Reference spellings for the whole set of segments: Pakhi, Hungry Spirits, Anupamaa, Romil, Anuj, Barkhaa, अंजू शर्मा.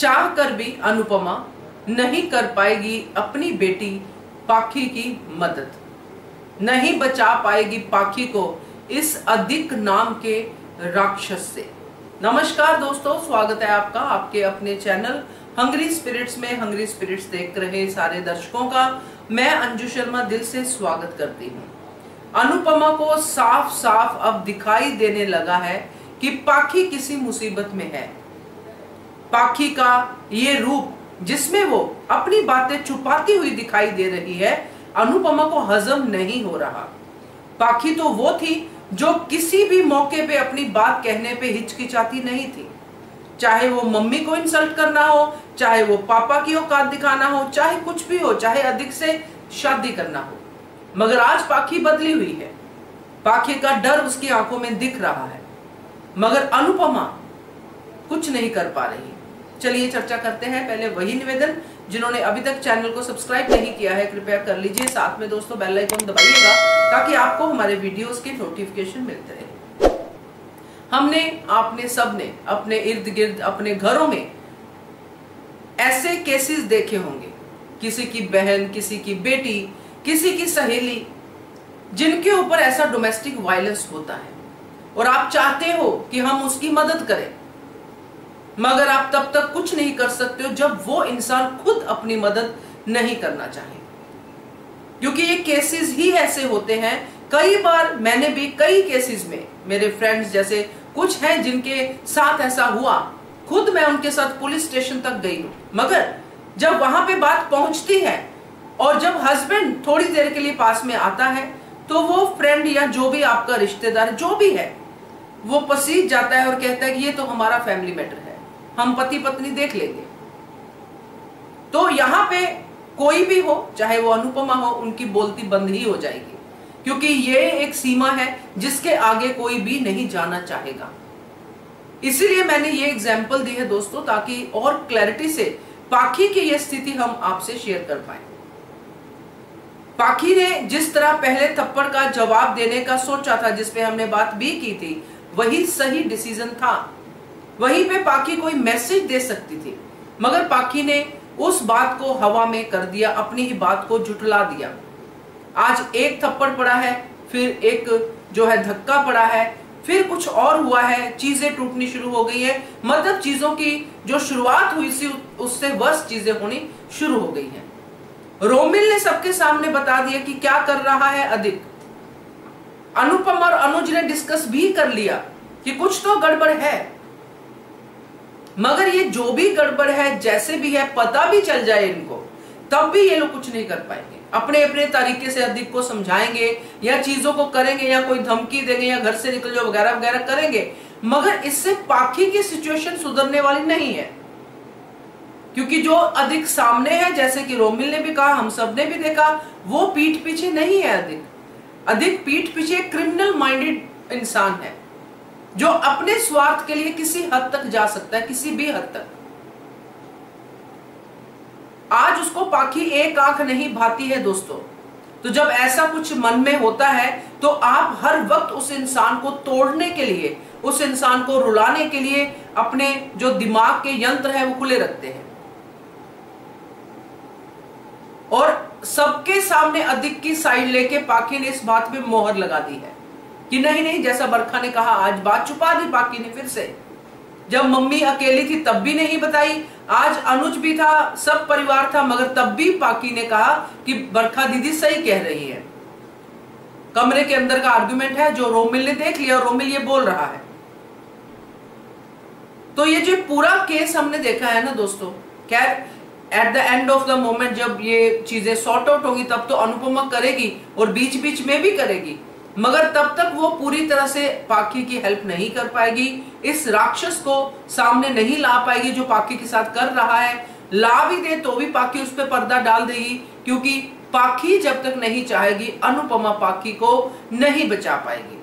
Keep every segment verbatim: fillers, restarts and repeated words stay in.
चाह कर भी अनुपमा नहीं कर पाएगी अपनी बेटी पाखी की मदद, नहीं बचा पाएगी पाखी को इस अधिक नाम के राक्षस से। नमस्कार दोस्तों, स्वागत है आपका आपके अपने चैनल हंग्री स्पिरिट्स में। हंग्री स्पिरिट्स देख रहे सारे दर्शकों का मैं अंजू शर्मा दिल से स्वागत करती हूँ। अनुपमा को साफ साफ अब दिखाई देने लगा है कि पाखी किसी मुसीबत में है। पाखी का ये रूप जिसमें वो अपनी बातें छुपाती हुई दिखाई दे रही है, अनुपमा को हजम नहीं हो रहा। पाखी तो वो थी जो किसी भी मौके पे अपनी बात कहने पे हिचकिचाती नहीं थी, चाहे वो मम्मी को इंसल्ट करना हो, चाहे वो पापा की औकात दिखाना हो, चाहे कुछ भी हो, चाहे अधिक से शादी करना हो। मगर आज पाखी बदली हुई है, पाखी का डर उसकी आंखों में दिख रहा है, मगर अनुपमा कुछ नहीं कर पा रही। चलिए चर्चा करते हैं। पहले वही निवेदन, जिन्होंने अभी तक चैनल को सब्सक्राइब नहीं किया है कृपया कर लीजिए, साथ में दोस्तों बेल आइकन दबाइएगा ताकि आपको हमारे वीडियोस के नोटिफिकेशन मिलते रहे। हमने आपने सबने अपने इर्द गिर्द अपने घरों में ऐसे केसेस देखे होंगे, किसी की बहन, किसी की बेटी, किसी की सहेली, जिनके ऊपर ऐसा डोमेस्टिक वायलेंस होता है और आप चाहते हो कि हम उसकी मदद करें, मगर आप तब तक कुछ नहीं कर सकते हो जब वो इंसान खुद अपनी मदद नहीं करना चाहे। क्योंकि ये केसेस ही ऐसे होते हैं। कई बार मैंने भी कई केसेस में, मेरे फ्रेंड्स जैसे कुछ हैं जिनके साथ ऐसा हुआ, खुद मैं उनके साथ पुलिस स्टेशन तक गई हूं, मगर जब वहां पे बात पहुंचती है और जब हस्बैंड थोड़ी देर के लिए पास में आता है तो वो फ्रेंड या जो भी आपका रिश्तेदार जो भी है वो पसीज जाता है और कहता है कि ये तो हमारा फैमिली मैटर है, हम पति पत्नी देख लेंगे। तो यहाँ पे कोई भी हो, चाहे वो अनुपमा हो, उनकी बोलती बंद ही हो जाएगी, क्योंकि ये एक सीमा है जिसके आगे कोई भी नहीं जाना चाहेगा। इसीलिए मैंने ये एग्जाम्पल दी है दोस्तों, ताकि और क्लैरिटी से पाखी की ये स्थिति हम आपसे शेयर कर पाए। पाखी ने जिस तरह पहले थप्पड़ का जवाब देने का सोचा था, जिसपे हमने बात भी की थी, वही सही डिसीजन था, वहीं पे पाखी कोई मैसेज दे सकती थी, मगर पाखी ने उस बात को हवा में कर दिया, अपनी ही बात को जुटला दिया। आज एक थप्पड़ पड़ा है, फिर एक जो है धक्का पड़ा है, फिर कुछ और हुआ है, चीजें टूटनी शुरू हो गई है। मतलब चीजों की जो शुरुआत हुई थी उससे वर्ष चीजें होनी शुरू हो गई है। रोमिल ने सबके सामने बता दिया कि क्या कर रहा है अधिक। अनुपमा और अनुज ने डिस्कस भी कर लिया कि कुछ तो गड़बड़ है, मगर ये जो भी गड़बड़ है, जैसे भी है, पता भी चल जाए इनको, तब भी ये लोग कुछ नहीं कर पाएंगे। अपने अपने तरीके से अधिक को समझाएंगे या चीजों को करेंगे या कोई धमकी देंगे या घर से निकल जाओ वगैरह वगैरह करेंगे, मगर इससे पाखी की सिचुएशन सुधरने वाली नहीं है। क्योंकि जो अधिक सामने है, जैसे कि रोमिल ने भी कहा, हम सब ने भी देखा, वो पीठ पीछे नहीं है। अधिक अधिक पीठ पीछे क्रिमिनल माइंडेड इंसान है जो अपने स्वार्थ के लिए किसी हद तक जा सकता है, किसी भी हद तक। आज उसको पाखी एक आंख नहीं भाती है दोस्तों। तो जब ऐसा कुछ मन में होता है तो आप हर वक्त उस इंसान को तोड़ने के लिए, उस इंसान को रुलाने के लिए अपने जो दिमाग के यंत्र है वो खुले रखते हैं। और सबके सामने अधिक की साइड लेके पाखी ने इस बात पे मोहर लगा दी है कि नहीं नहीं, जैसा बरखा ने कहा, आज बात छुपा दी पाखी ने फिर से। जब मम्मी अकेली थी तब भी नहीं बताई, आज अनुज भी था, सब परिवार था, मगर तब भी पाखी ने कहा कि बरखा दीदी सही कह रही है। कमरे के अंदर का आर्गुमेंट है जो रोमिल ने देख लिया और रोमिल ये बोल रहा है। तो ये जो पूरा केस हमने देखा है ना दोस्तों, क्या at the end of the moment जब ये चीजें सॉर्ट आउट होगी तब तो अनुपमा करेगी और बीच बीच में भी करेगी, मगर तब तक वो पूरी तरह से पाखी की हेल्प नहीं कर पाएगी, इस राक्षस को सामने नहीं ला पाएगी जो पाखी के साथ कर रहा है। ला भी दे तो भी पाखी उस पर पर्दा डाल देगी, क्योंकि पाखी जब तक नहीं चाहेगी अनुपमा पाखी को नहीं बचा पाएगी।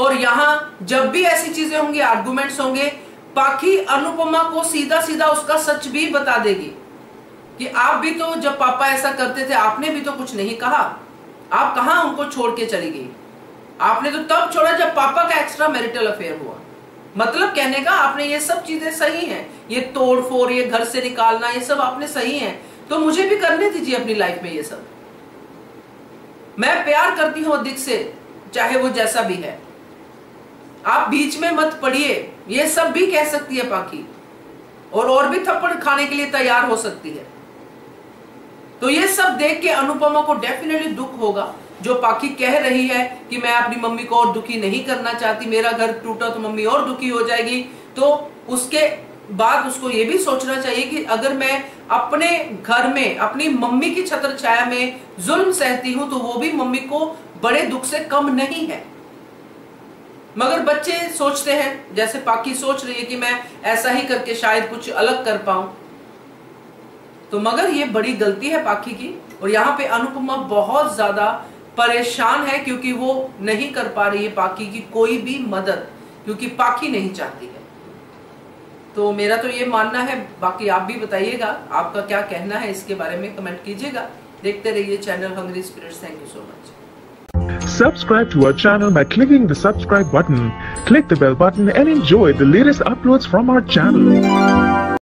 और यहां जब भी ऐसी चीजें होंगी, आर्गुमेंट्स होंगे, पाखी अनुपमा को सीधा सीधा उसका सच भी बता देगी कि आप भी तो जब पापा ऐसा करते थे आपने भी तो कुछ नहीं कहा, आप कहां उनको छोड़ के चली गई, आपने तो तब छोड़ा जब पापा का एक्स्ट्रा मैरिटल अफेयर हुआ। मतलब कहने का आपने ये सब चीजें सही हैं, ये तोड़ फोड़, ये घर से निकालना, ये सब आपने सही है, तो मुझे भी करने दीजिए अपनी लाइफ में ये सब। मैं प्यार करती हूं अधिक से, चाहे वो जैसा भी है। आप बीच में मत पड़िए, ये सब भी कह सकती है पाखी, और और भी थप्पड़ खाने के लिए तैयार हो सकती है। तो ये सब देख के अनुपमा को डेफिनेटली दुख होगा। जो पाखी कह रही है कि मैं अपनी मम्मी को और दुखी नहीं करना चाहती, मेरा घर टूटा तो मम्मी और दुखी हो जाएगी, तो उसके बाद उसको ये भी सोचना चाहिए कि अगर मैं अपने घर में अपनी मम्मी की छत्र छाया में जुल्म सहती हूं तो वो भी मम्मी को बड़े दुख से कम नहीं है। मगर बच्चे सोचते हैं, जैसे पाखी सोच रही है कि मैं ऐसा ही करके शायद कुछ अलग कर पाऊं, तो मगर ये बड़ी गलती है पाखी की। और यहाँ पे अनुपमा बहुत ज्यादा परेशान है क्योंकि वो नहीं कर पा रही है पाखी की कोई भी मदद, क्योंकि पाखी नहीं चाहती है। तो मेरा तो ये मानना है, बाकी आप भी बताइएगा आपका क्या कहना है इसके बारे में, कमेंट कीजिएगा। देखते रहिए channel hungry spirits. Thank you so much. Subscribe to our channel by clicking the subscribe button. Click the bell button and enjoy the latest uploads from our channel.